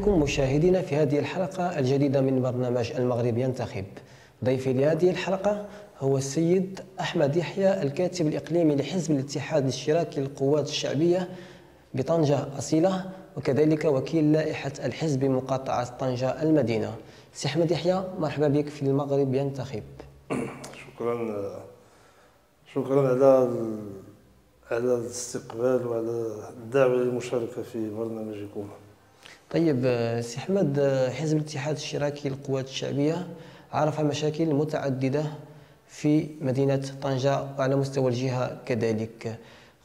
بكم مشاهدينا في هذه الحلقة الجديدة من برنامج المغرب ينتخب. ضيفي لهذه الحلقة هو السيد أحمد يحيى، الكاتب الإقليمي لحزب الاتحاد الاشتراكي للقوات الشعبية بطنجة أصيلة، وكذلك وكيل لائحة الحزب بمقاطعة طنجة المدينة. سي أحمد يحيى، مرحبا بك في المغرب ينتخب. شكرا على الاستقبال وعلى الدعوة للمشاركة في برنامجكم. طيب سي أحمد، حزب الاتحاد الاشتراكي للقوات الشعبية عرف مشاكل متعددة في مدينة طنجة وعلى مستوى الجهة كذلك،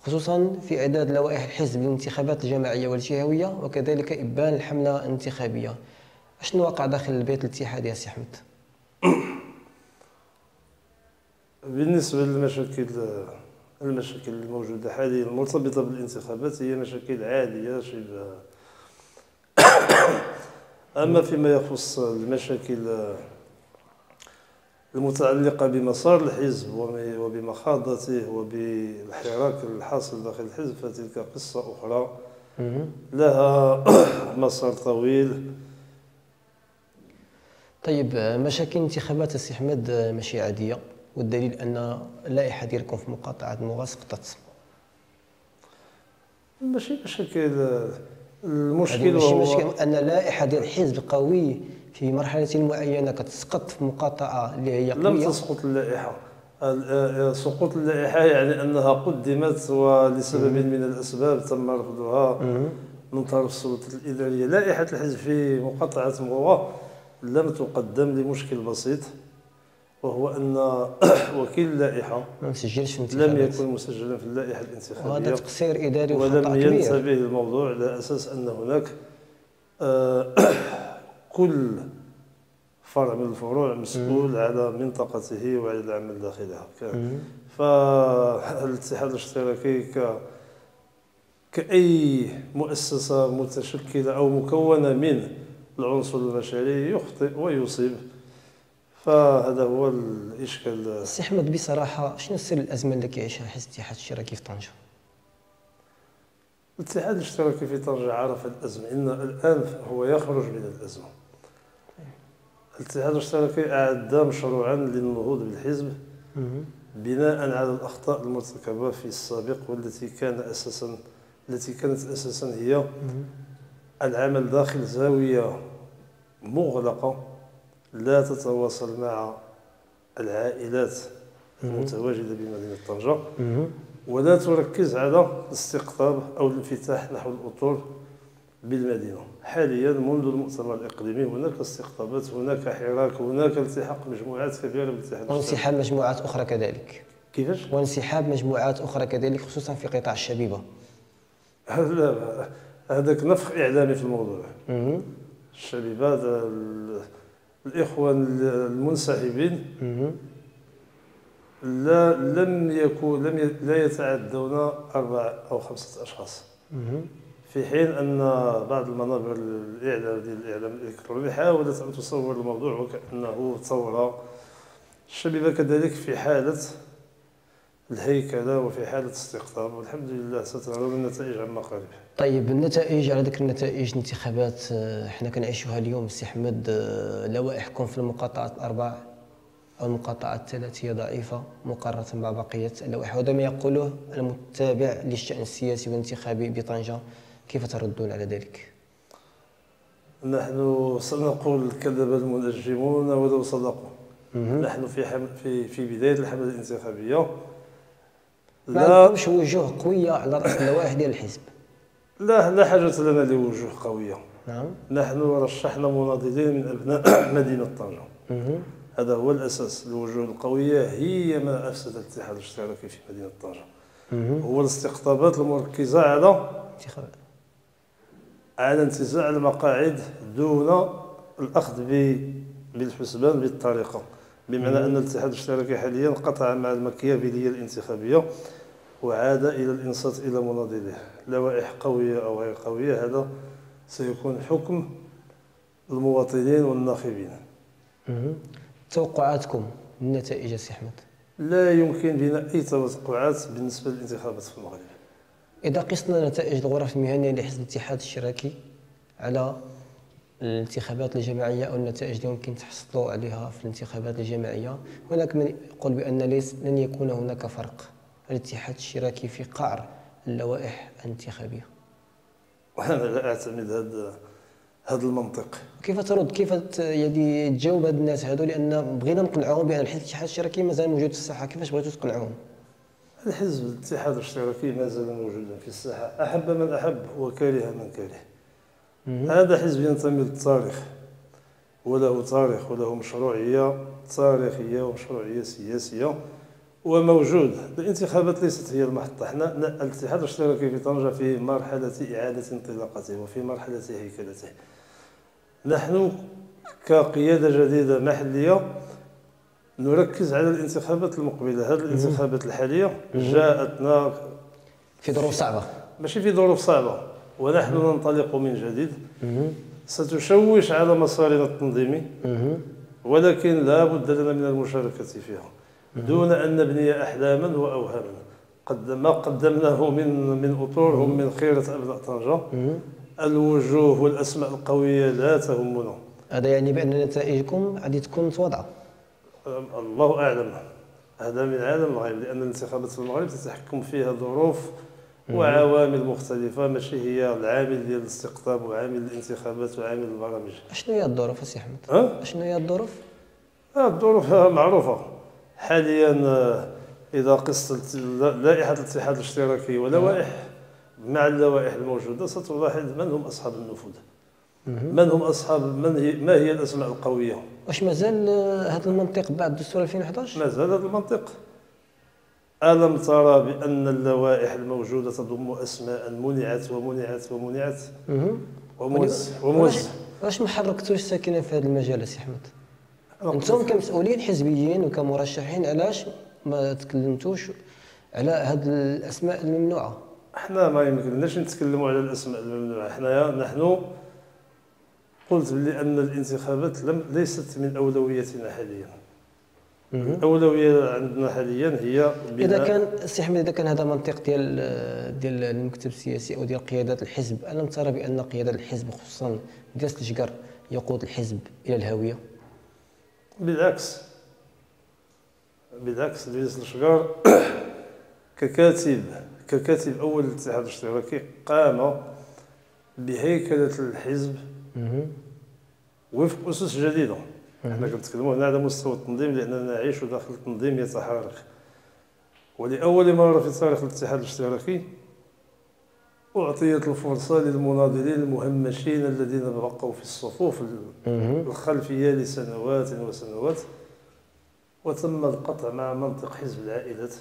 خصوصا في إعداد لوائح الحزب للانتخابات الجماعية والجهوية، وكذلك إبان الحملة الانتخابية. شنو وقع داخل البيت الاتحاد يا سي أحمد؟ بالنسبة للمشاكل الموجودة حاليا المرتبطة بالانتخابات هي مشاكل عادية شبه. أما فيما يخص المشاكل المتعلقة بمسار الحزب وبمخاضته وبالحراك الحاصل داخل الحزب فتلك قصة أخرى لها مسار طويل. طيب مشاكل انتخابات السي أحمد ماشي عادية، والدليل أن اللائحة ديالكم في مقاطعة مغا سقطت. ماشي مشاكل، المشكل هو أن اللائحة ديال الحزب قوي في مرحلة معينة كتسقط في مقاطعة اللي هي قوية. لم تسقط اللائحة، سقوط اللائحة يعني أنها قدمت ولسبب من الأسباب تم رفضها من طرف السلطات الإدارية. لائحة الحزب في مقاطعة مغا لم تقدم لمشكل بسيط، وهو أن وكيل اللائحة لم يكن مسجلا في اللائحة الانتخابية، وهذا تقصير إداري وخطأ كبير، ولم ينتبه للموضوع على أساس أن هناك كل فرع من الفروع مسؤول على منطقته وعلى العمل داخلها. فالاتحاد الاشتراكي كأي مؤسسة متشكلة أو مكونة من العنصر البشري يخطئ ويصيب، فهذا هو الاشكال. سي أحمد، بصراحه شنو سر الازمه اللي كيعيشها حزب الاتحاد الاشتراكي في طنجه؟ الاتحاد الاشتراكي في طنجه عرف الازمه، ان الان هو يخرج من الازمه. الاتحاد الاشتراكي اعد مشروعا للنهوض بالحزب بناء على الاخطاء المرتكبه في السابق، والتي كانت اساسا هي العمل داخل زاويه مغلقه لا تتواصل مع العائلات المتواجدة بمدينة طنجة، ولا تركز على الاستقطاب أو الانفتاح نحو الأطر بالمدينة. حاليا منذ المؤتمر الإقليمي هناك استقطابات، هناك حراك، هناك التحاق مجموعات كبيرة بالاتحاد، وانسحاب مجموعات أخرى كذلك. كيفاش؟ وانسحاب مجموعات أخرى كذلك، خصوصا في قطاع الشبيبة. هذاك نفخ إعلامي في الموضوع. الشبيبة، الإخوان المنسحبين لا يتعدون 4 أو 5 أشخاص، في حين أن بعض المنابر الإعلام الإلكتروني حاولت أن تصور الموضوع وكأنه ثورة. الشبيبة كذلك في حالة الهيكلة وفي حالة استقطاب، والحمد لله سترون النتائج عما قريب. طيب النتائج، على ذكر النتائج، الانتخابات حنا كنعيشوها اليوم سي أحمد. لوائحكم في المقاطعة ال4 أو المقاطعة ال3 هي ضعيفة مقارنة مع بقية اللوائح، وهذا ما يقوله المتابع للشأن السياسي والانتخابي بطنجة. كيف تردون على ذلك؟ نحن سنقول كذب المنجمون ولو صدقوا. نحن في بداية الحملة الانتخابية ما عندكمش وجوه قوية على رأس اللوائح ديال الحزب. لا حاجة لنا لوجوه قوية. نعم. نحن رشحنا مناضلين من أبناء مدينة طنجة. هذا هو الأساس. الوجوه القوية هي ما أفسد الاتحاد الاشتراكي في مدينة طنجة. هو الاستقطابات المركزة على انتزاع المقاعد دون الأخذ بالحسبان بالطريقة، بمعنى أن الاتحاد الاشتراكي حاليا قطع مع المكيافيلية الانتخابية وعاد إلى الإنصات إلى مناضله. لوائح قوية أو غير قوية، هذا سيكون حكم المواطنين والناخبين. توقعاتكم النتائج سي أحمد؟ لا يمكن لنا أي توقعات بالنسبة للانتخابات في المغرب. إذا قسنا نتائج الغرف المهنية لحزب الاتحاد الاشتراكي على الانتخابات الجماعيه او النتائج اللي ممكن تحصلوا عليها في الانتخابات الجماعيه. هناك من يقول بان لن يكون هناك فرق، الاتحاد الاشتراكي في قعر اللوائح الانتخابيه. وانا لا اعتمد هذا المنطق. كيف ترد؟ كيف يعني تجاوب هاد الناس هادو؟ لان بغينا نقنعهم بان الاتحاد الاشتراكي مازال موجود في الساحه، كيفاش بغيتوا تقنعوهم؟ الحزب الاتحاد الاشتراكي مازال موجودا في الساحه، احب من احب وكاره من كاره. هذا حزب ينتمي للتاريخ وله تاريخ وله مشروعيه تاريخيه ومشروعيه سياسيه وموجود. الانتخابات ليست هي المحطه، حنا الاتحاد الاشتراكي في طنجه في مرحله اعاده انطلاقته وفي مرحله هيكلته. نحن كقياده جديده محليه نركز على الانتخابات المقبله، هذه الانتخابات الحاليه جاءتنا في ظروف صعبه، ماشي في ظروف صعبه، ونحن ننطلق من جديد. ستشوش على مسارنا التنظيمي، ولكن لا بد لنا من المشاركه فيها دون ان نبني احلاما واوهاما. قد ما قدمناه من اطور هم من خيره ابناء طنجه. الوجوه والاسماء القويه لا تهمنا. هذا يعني بان نتائجكم غادي تكون متواضعه؟ الله اعلم، هذا من عالم الغيب، لان الانتخابات في المغرب تتحكم فيها ظروف وعوامل مختلفه، ماشي هي العامل ديال الاستقطاب وعامل الانتخابات وعامل البرامج. شنو هي الظروف اسي احمد؟ شنو هي الظروف؟ الظروف معروفه حاليا. اذا قست لائحه الاتحاد الاشتراكي ولوائح مع اللوائح الموجوده ستلاحظ من هم اصحاب النفوذ، من هم اصحاب ما هي الاسماء القويه. واش مازال هذا المنطق بعد الدستور 2011؟ مازال هذا المنطق. الم ترى بان اللوائح الموجوده تضم اسماء منعت ومنعت ومنعت ومنعت؟ واش ما حركتوش ساكنه في هذا المجال سي احمد؟ انتم كمسؤولين حزبيين وكمرشحين علاش ما تكلمتوش على هذه الاسماء الممنوعه؟ احنا ما يمكنناش نتكلموا على الاسماء الممنوعه، حنايا نحن قلت بان الانتخابات ليست من اولوياتنا حاليا. الاولويه عندنا حاليا هي اذا كان سي احمد، اذا كان هذا منطق ديال المكتب السياسي او ديال قيادات الحزب، الم ترى بان قياده الحزب خصوصا كياس الشقر يقود الحزب الى الهاويه؟ بالعكس، بالعكس كياس الشقر ككاتب اول الاتحاد الاشتراكي قام بهيكله الحزب وفق اسس جديده. احنا كنتكلموا هنا على مستوى التنظيم لاننا نعيش داخل التنظيم يتحرك، ولاول مره في تاريخ الاتحاد الاشتراكي اعطيت الفرصه للمناضلين المهمشين الذين بقوا في الصفوف الخلفيه لسنوات وسنوات، وتم القطع مع منطق حزب العائلات.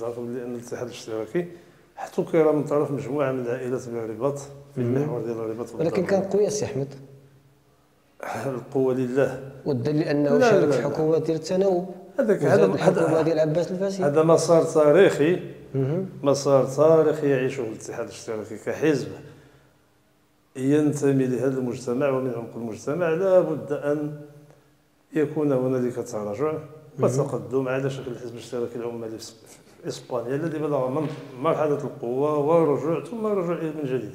تعرفوا بان الاتحاد الاشتراكي احتكر من طرف مجموعه من العائلات بالرباط في المحور ديال الرباط، ولكن كان قوي سي احمد. القوه لله، والدليل انه شارك في الحكومه ديال التناوب، هذاك الحكومه ديال عباس الفاسي. هذا مسار تاريخي، مسار تاريخي يعيشه الاتحاد الاشتراكي كحزب ينتمي لهذا المجتمع ومن عمق المجتمع. لا بد ان يكون هنالك تراجع وتقدم على شكل الحزب الاشتراكي العمالي في اسبانيا الذي بلغ من مرحله القوه ورجوع ثم رجوع من جديد.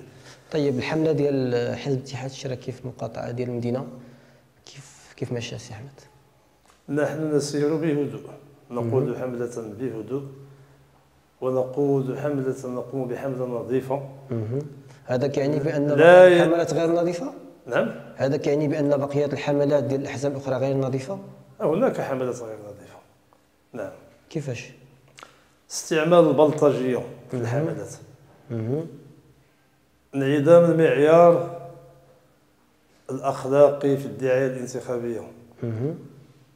طيب الحمله ديال حزب الاتحاد الاشتراكي في المقاطعه ديال المدينه كيف مشى سي احمد؟ نحن نسير بهدوء، نقود حمله بهدوء، ونقود حمله، نقوم بحمله نظيفه. هذا كيعني بان الحملات غير نظيفه؟ نعم. هذا كيعني بان بقيه الحملات ديال الاحزاب الاخرى غير نظيفه؟ هناك حملات غير نظيفه. نعم. كيفاش؟ استعمال البلطجيه في الحملات، انعدام المعيار الاخلاقي في الدعايه الانتخابيه،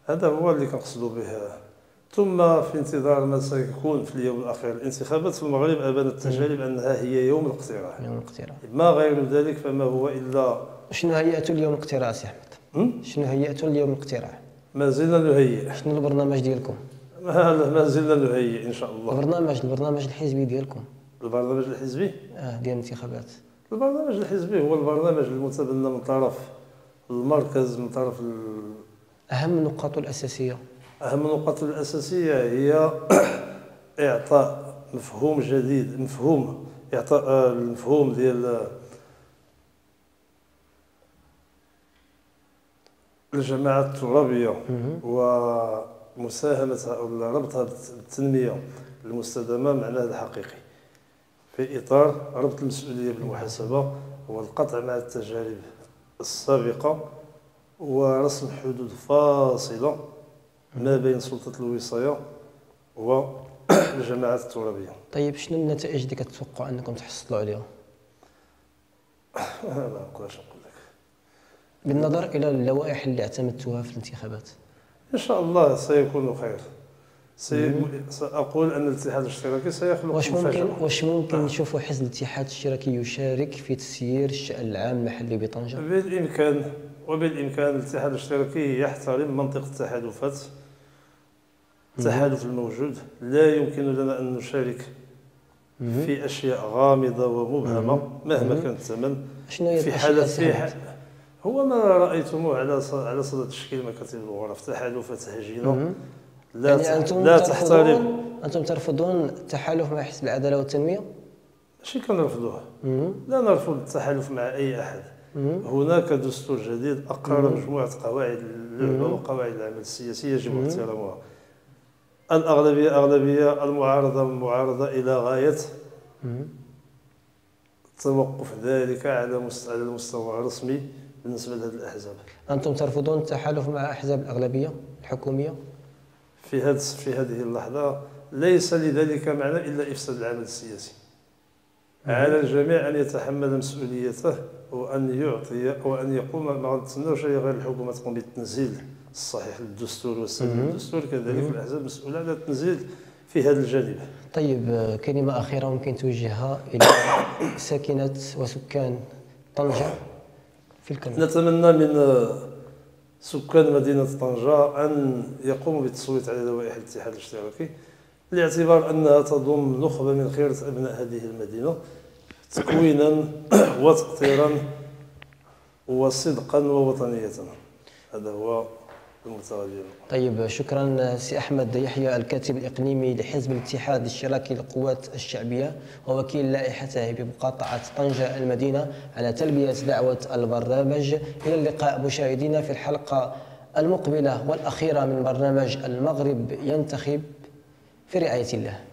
هذا هو اللي كنقصدوا به. ثم في انتظار ما سيكون في اليوم الاخير، الانتخابات في المغرب ابانت التجارب انها هي يوم الاقتراع، يوم الاقتراع ما غير ذلك فما هو الا. شنو هيئتوا اليوم الاقتراع سي احمد؟ شنو هيئتوا اليوم الاقتراع؟ ما زلنا نهيئ. شنو البرنامج ديالكم؟ ما زلنا نهيئ ان شاء الله. البرنامج الحزبي ديالكم؟ البرنامج الحزبي؟ ديال الانتخابات. البرنامج الحزبي هو البرنامج المتبنى من طرف المركز، من طرف اهم النقاط الاساسيه. اهم النقاط الاساسيه هي اعطاء مفهوم جديد، مفهوم اعطاء المفهوم ديال الجماعة الترابية ومساهمتها ولا ربطها بالتنمية المستدامة معناها الحقيقي في إطار ربط المسؤولية بالمحاسبة والقطع مع التجارب السابقة ورسم حدود فاصلة ما بين سلطة الوصاية والجماعات الترابية. طيب شنو النتائج اللي كتوقعوا أنكم تحصلوا عليها؟ أنا ما نقدرش نقول لك. بالنظر إلى اللوائح اللي اعتمدتوها في الانتخابات. إن شاء الله سيكون خير. سأقول أن الاتحاد الاشتراكي سيخلق مفاجأة. واش ممكن نشوفوا حزب الاتحاد الاشتراكي يشارك في تسيير الشأن العام المحلي بطنجة؟ بالإمكان، وبالإمكان الاتحاد الاشتراكي يحترم منطقة التحالفات. التحالف الموجود لا يمكن لنا أن نشارك في أشياء غامضة ومبهمة مهما كان الثمن. في حالة هو ما رأيتموه على صدد تشكيل مكاتب الغرف، تحالفات هجينة لا يعني لا تحترم. أنتم ترفضون التحالف مع حزب العدالة والتنمية؟ ماشي كنرفضوه، لا نرفض التحالف مع أي أحد. هناك دستور جديد أقر مجموعة قواعد اللعبة وقواعد العمل السياسي يجب احترامها. الأغلبية أغلبية، المعارضة معارضة، إلى غاية توقف ذلك على المستوى الرسمي بالنسبة لهذه الأحزاب. أنتم ترفضون التحالف مع أحزاب الأغلبية الحكومية؟ في هذه اللحظة ليس لذلك معنى إلا إفساد العمل السياسي. على الجميع أن يتحمل مسؤوليته وأن يعطي وأن يقوم. ما غنتسناوش غير الحكومة تقوم بالتنزيل الصحيح للدستور والسلم للدستور، كذلك الأحزاب مسؤولة على التنزيل في هذا الجانب. طيب كلمة أخيرة ممكن توجهها إلى ساكنة وسكان طنجة في الكامل؟ نتمنى من سكان مدينة طنجة أن يقوموا بالتصويت على لوائح الاتحاد الاشتراكي، باعتبار أنها تضم نخبة من خيرة أبناء هذه المدينة تكوينا وتقطيرا وصدقا ووطنية. هذا هو المتوجه. طيب شكرا سي أحمد يحيى، الكاتب الإقليمي لحزب الاتحاد الاشتراكي للقوات الشعبية ووكيل لائحته بمقاطعة طنجة المدينة، على تلبية دعوة البرنامج. إلى اللقاء مشاهدينا في الحلقة المقبلة والأخيرة من برنامج المغرب ينتخب، في رعاية الله.